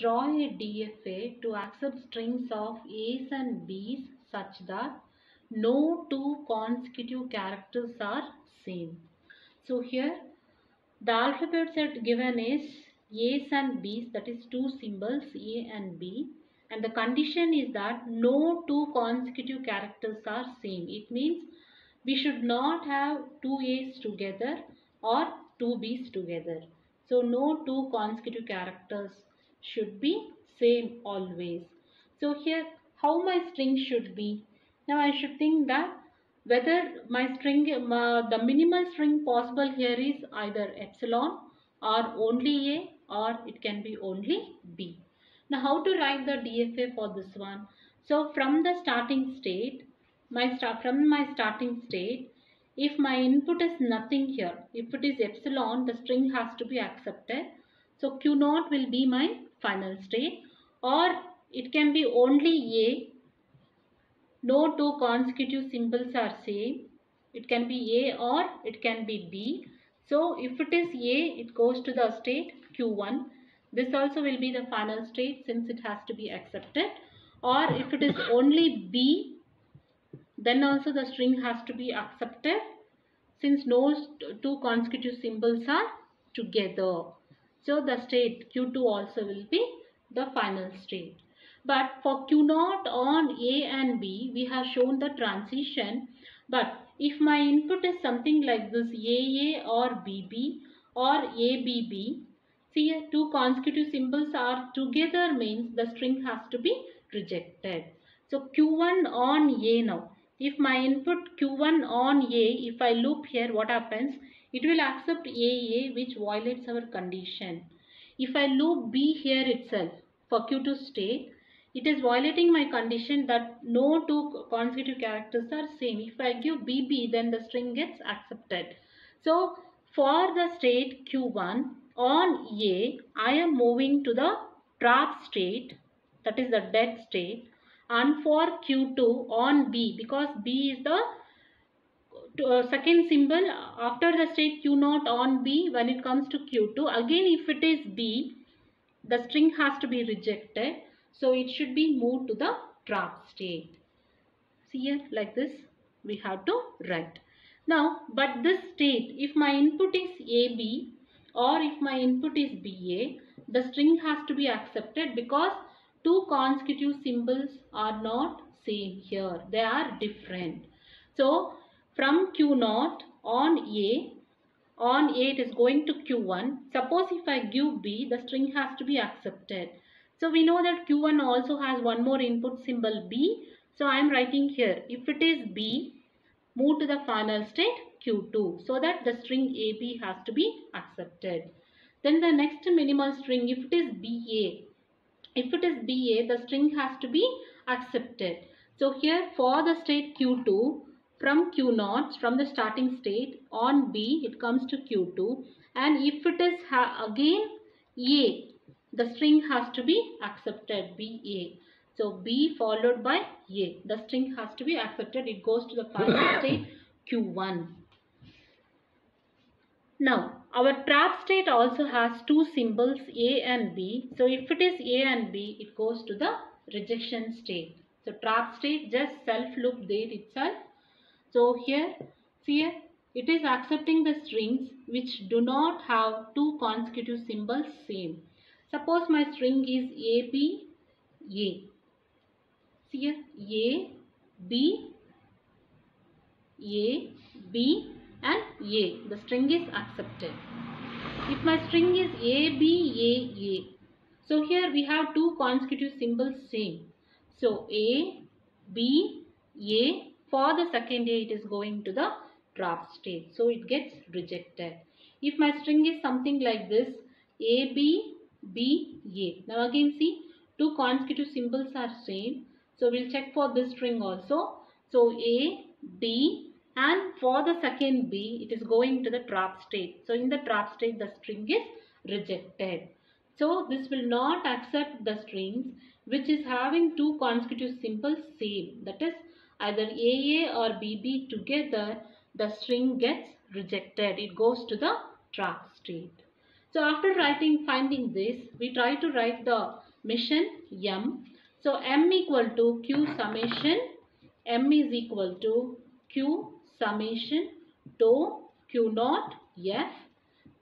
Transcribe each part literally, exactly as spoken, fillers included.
draw a D F A to accept strings of A's and B's such that no two consecutive characters are same. So here the alphabets that given is A's and B's, that is two symbols A and B, and the condition is that no two consecutive characters are same. It means we should not have two A's together or two B's together. So no two consecutive characters should be same always. So here how my string should be? Now I should think that whether my string, uh, the minimal string possible here is either epsilon or only A, or it can be only B. Now how to write the D F A for this one? So from the starting state, my start from my starting state, if my input is nothing here, if it is epsilon, the string has to be accepted. So Q zero will be my final state, or it can be only A, no two consecutive symbols are same. It can be A or it can be B. So if it is A, it goes to the state Q one. This also will be the final state since it has to be accepted. Or if it is only B, then also the string has to be accepted since no two consecutive symbols are together. So the state Q two also will be the final state. But for Q zero on A and B, we have shown the transition. But if my input is something like this A A or B B or A B B, see here two consecutive symbols are together means the string has to be rejected. So Q one on A now. If my input Q one on A, if I loop here, what happens? It will accept A A, which violates our condition. If I loop B here itself for Q two state, it is violating my condition that no two consecutive characters are same. If I give B B, then the string gets accepted. So for the state Q one on A, I am moving to the trap state, that is the dead state. And for Q two on B, because B is the second symbol after the state Q zero on B, when it comes to Q two, again if it is B, the string has to be rejected. So it should be moved to the trap state. See here, like this we have to write. Now, but this state, if my input is A B or if my input is B A, the string has to be accepted because two consecutive symbols are not same here. They are different. So from Q zero on A, on A it is going to Q one. Suppose if I give B, the string has to be accepted. So we know that Q one also has one more input symbol B. So I am writing here, if it is B, move to the final state Q two so that the string A B has to be accepted. Then the next minimal string, if it is B A, if it is B A, the string has to be accepted. So here for the state Q two, from Q zero, from the starting state on B, it comes to Q two, and if it is again A, the string has to be accepted, B A. So B followed by A, the string has to be accepted. It goes to the final state Q one. Now, our trap state also has two symbols A and B. So if it is A and B, it goes to the rejection state. So trap state just self-loop there itself. So here, see here, it is accepting the strings which do not have two consecutive symbols same. Suppose my string is A, B, A. See here, A, B, A, B, and A. The string is accepted. If my string is A, B, A, A. So here we have two consecutive symbols same. So A, B, A. For the second A, it is going to the trap state. So it gets rejected. If my string is something like this, A, B, B, A. Now again see, two consecutive symbols are same. So we'll check for this string also. So A, B, and for the second B, it is going to the trap state. So in the trap state, the string is rejected. So this will not accept the strings which is having two consecutive symbols same. That is either A A or B B together, the string gets rejected. It goes to the trap state. So after writing, finding this, we try to write the mission m. So m equal to q summation, m is equal to q summation tau q naught f.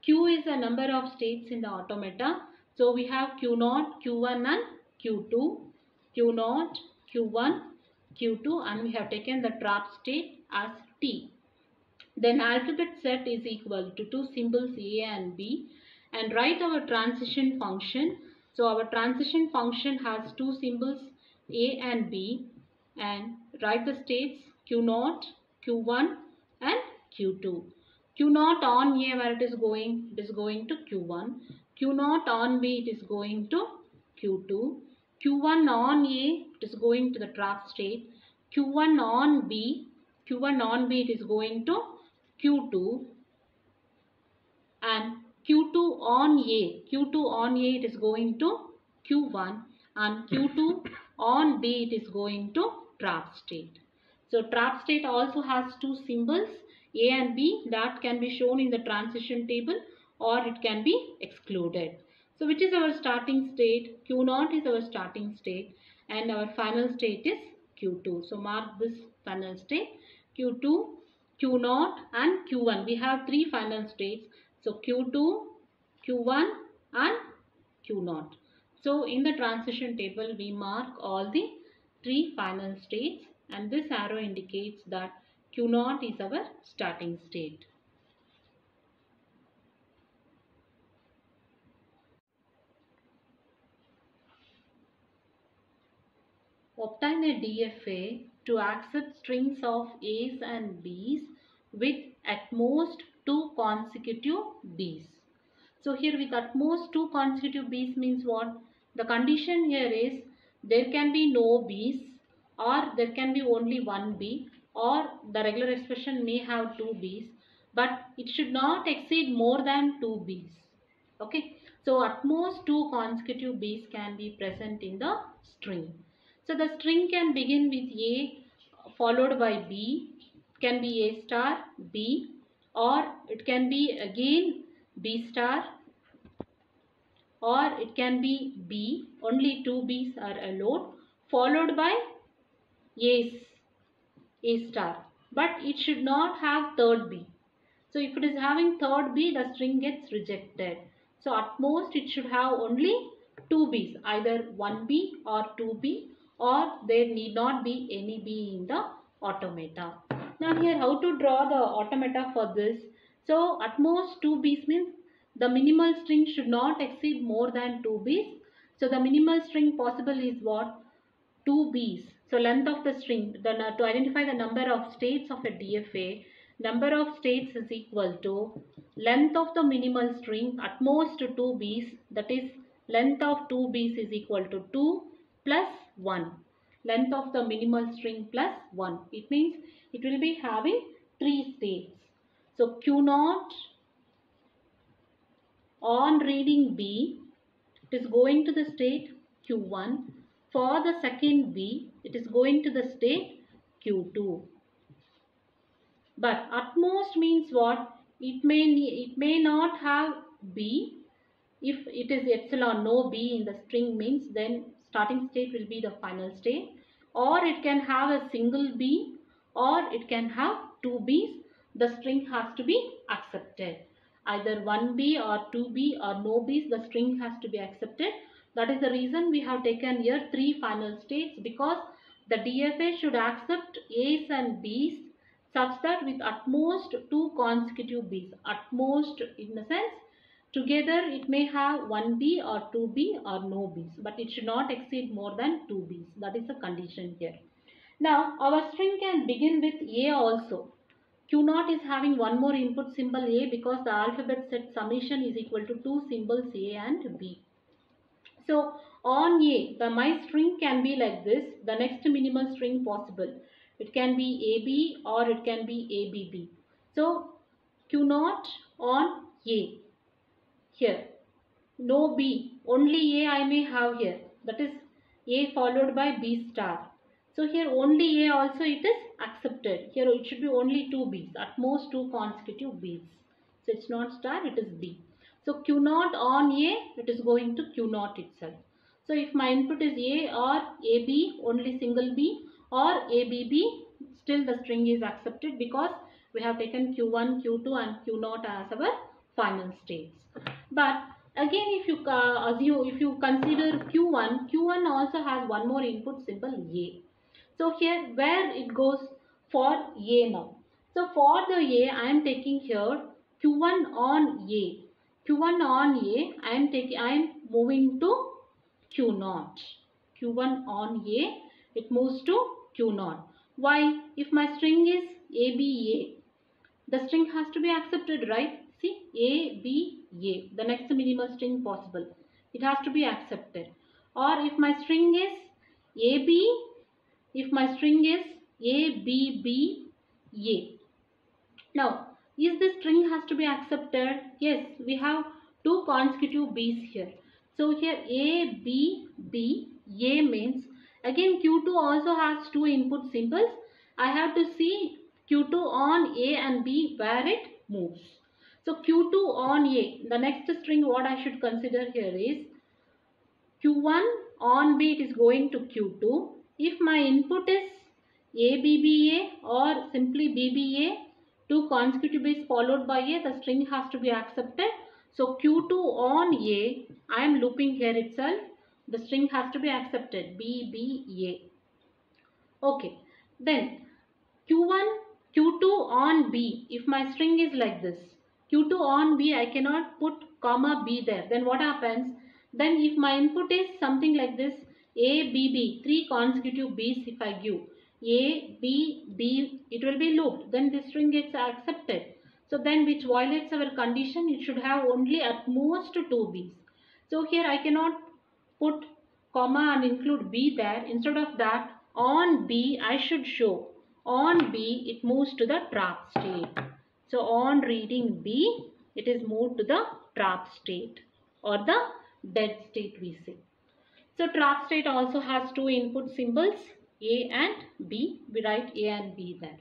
Q is the number of states in the automata. So we have q naught, q one and q two. Q naught, q one, q two, and we have taken the trap state as t. Then alphabet set is equal to two symbols a and b, and write our transition function. So our transition function has two symbols a and b, and write the states q zero, q one and q two. q zero on a, where it is going, it is going to q one. q zero on b, it is going to q two. q one on a, it is going to the trap state. q one on b, q one on b, it is going to q two, and q two on a, q two on a, it is going to q one, and q two on b, it is going to trap state. So trap state also has two symbols a and b that can be shown in the transition table, or it can be excluded. So which is our starting state? q zero is our starting state, and our final state is q two. So mark this final state, q two, q zero and q one. We have three final states. So q two, q one and q zero. So in the transition table we mark all the three final states, and this arrow indicates that q zero is our starting state. Obtain a D F A to accept strings of A's and B's with at most two consecutive B's. So here with at most two consecutive B's means what? The condition here is there can be no B's, or there can be only one B, or the regular expression may have two B's, but it should not exceed more than two B's. Okay. So at most two consecutive B's can be present in the string. So the string can begin with A followed by B, it can be A star, B, or it can be again B star, or it can be B, only two B's are allowed, followed by A, A star, but it should not have third B. So if it is having third B, the string gets rejected. So at most it should have only two B's, either one B or two B, or there need not be any B in the automata. Now here how to draw the automata for this. So at most two B's means the minimal string should not exceed more than two B's. So the minimal string possible is what? two B's. So length of the string, the, to identify the number of states of a D F A, number of states is equal to length of the minimal string at most two B's, that is length of two B's is equal to two plus one, length of the minimal string plus one. It means it will be having three states. So q zero on reading B, it is going to the state q one. For the second B, it is going to the state q two. But at most means what? It may, it may not have B. If it is epsilon, no B in the string means then starting state will be the final state, or it can have a single B, or it can have two B's. The string has to be accepted. Either one B or two B or no B's, the string has to be accepted. That is the reason we have taken here three final states, because the D F A should accept A's and B's such that with at most two consecutive B's. At most in the sense together it may have one B or two B or no B's, but it should not exceed more than two B's. That is the condition here. Now our string can begin with A also. q zero is having one more input symbol A, because the alphabet set summation is equal to two symbols A and B. So on A, the my string can be like this, the next minimal string possible. It can be A B or it can be A B B. So q zero on A. Here, no B, only A I may have here, that is A followed by B star. So here only A also it is accepted. Here it should be only two B's, at most two consecutive B's. So it's not star, it is B. So q zero on A, it is going to q zero itself. So if my input is A or A B, only single B or A B B, still the string is accepted because we have taken Q one, Q two and Q zero as our final states. But again, if you uh, assume, if you consider Q one, Q one also has one more input symbol A. So here where it goes for A now. So for the A, I am taking here Q one on A. Q one on A, I am taking, I am moving to Q zero. Q one on A, it moves to Q zero. Why? If my string is A B A, the string has to be accepted, right? See, A B A, the next minimal string possible. It has to be accepted. Or if my string is A B, if my string is A B B A. Now, is this string has to be accepted? Yes, we have two consecutive B's here. So here A, B, B, A means again Q two also has two input symbols. I have to see Q two on A and B where it moves. So Q two on A, the next string what I should consider here is Q one on B, it is going to Q two. If my input is A B B A or simply B B A, two consecutive is followed by A, the string has to be accepted. So Q two on A, I am looping here itself. The string has to be accepted. B, B, A. Okay. Then Q one, Q two on B. If my string is like this, Q two on B, I cannot put comma B there. Then what happens? Then if my input is something like this, A, B, B, three consecutive B's if I give. A, B, B, it will be looped. Then this string gets accepted. So then which violates our condition, it should have only at most two B's. So here I cannot put comma and include B there. Instead of that, on B I should show. On B it moves to the trap state. So on reading B, it is moved to the trap state or the dead state we say. So trap state also has two input symbols A and B. We write A and B there.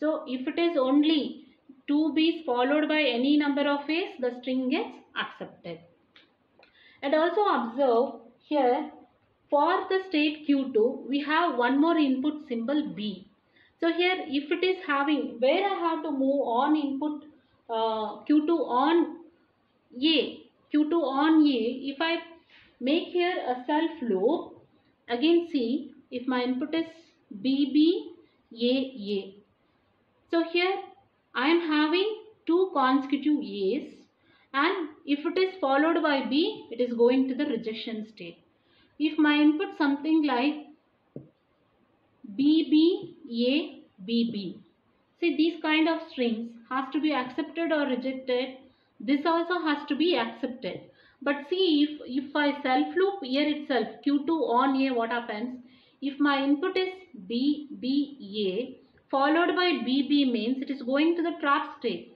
So if it is only two B's followed by any number of A's, the string gets accepted. And also observe here, for the state Q two, we have one more input symbol B. So here, if it is having, where I have to move on input uh, Q two on A, Q two on A, if I make here a self loop, again see, if my input is B B, A, A. So here, I am having two consecutive A's, and if it is followed by B, it is going to the rejection state. If my input something like B, B, A, B, B. See, these kind of strings has to be accepted or rejected. This also has to be accepted. But see, if, if I self loop here itself, Q two on A, what happens? If my input is B, B, A, followed by B B means it is going to the trap state.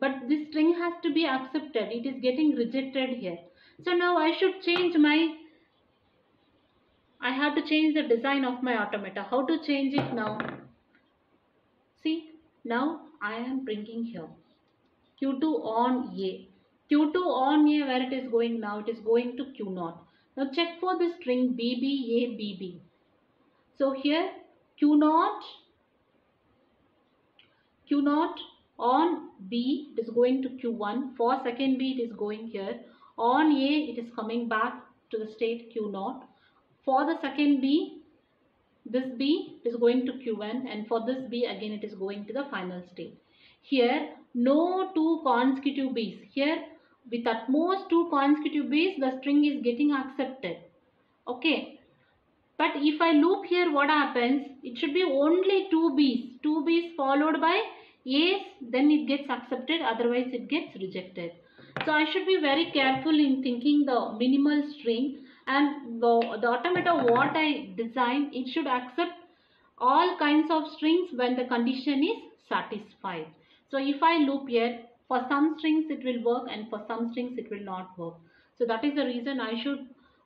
But this string has to be accepted. It is getting rejected here. So now I should change my, I have to change the design of my automata. How to change it now? See, now I am bringing here Q two on A. Q two on A, where it is going now? It is going to Q zero. Now check for the string B B A, B B. So here Q zero, Q zero on B, it is going to Q one. For second B, it is going here. On A, it is coming back to the state Q zero. For the second B, this B is going to Q one. And for this B, again, it is going to the final state. Here, no two consecutive B's. Here, with at most two consecutive B's, the string is getting accepted. Okay. But if I loop here, what happens? It should be only two B's. two B's followed by A's, then it gets accepted, otherwise it gets rejected. So I should be very careful in thinking the minimal string, and the, the automata what I design, it should accept all kinds of strings when the condition is satisfied. So if I loop here, for some strings it will work and for some strings it will not work. So that is the reason I should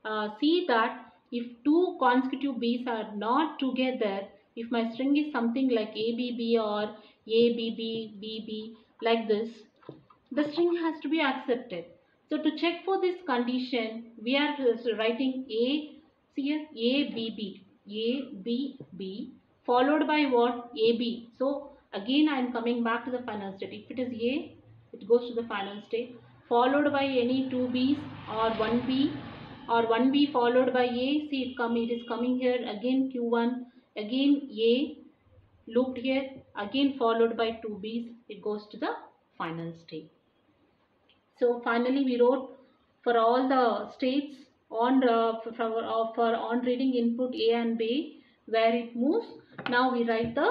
uh, see that if two consecutive B's are not together, if my string is something like A B B or A B B B B like this, the string has to be accepted. So to check for this condition, we are writing A, see here, A, B, B, A, B, B, followed by what? A, B. So again I am coming back to the final state. If it is A, it goes to the final state, followed by any two B's or one B, or one B followed by A. See it come, it is coming here again Q one, again A, looped here, again followed by two B's, it goes to the final state. So finally we wrote for all the states on uh, for, uh, for on reading input A and B where it moves. Now we write the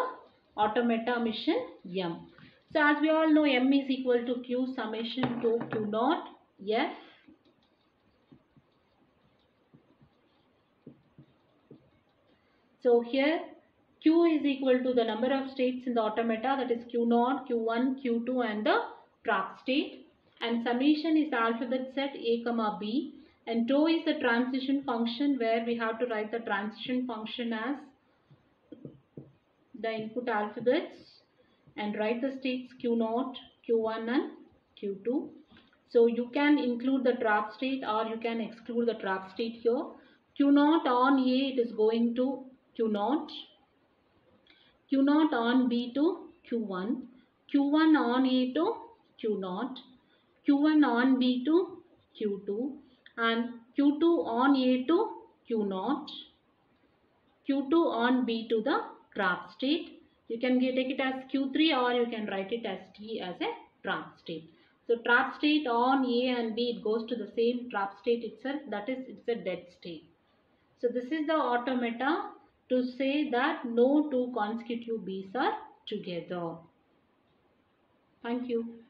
automata mission M. So as we all know, M is equal to Q summation to Q naught F . So here Q is equal to the number of states in the automata, that is Q zero, Q one, Q two and the track state, and summation is alphabet set A comma B, and tau is the transition function where we have to write the transition function as the input alphabets and write the states Q zero, Q one and Q two. So you can include the track state or you can exclude the track state here. Q zero on A, it is going to Q zero, Q zero on B to Q one, Q one on A to Q zero, Q one on B to Q two, and Q two on A to Q zero, Q two on B to the trap state. You can take it as Q three or you can write it as T as a trap state. So trap state on A and B, it goes to the same trap state itself, that is, it's a dead state. So this is the automata to say that no two consecutive B's are together. Thank you.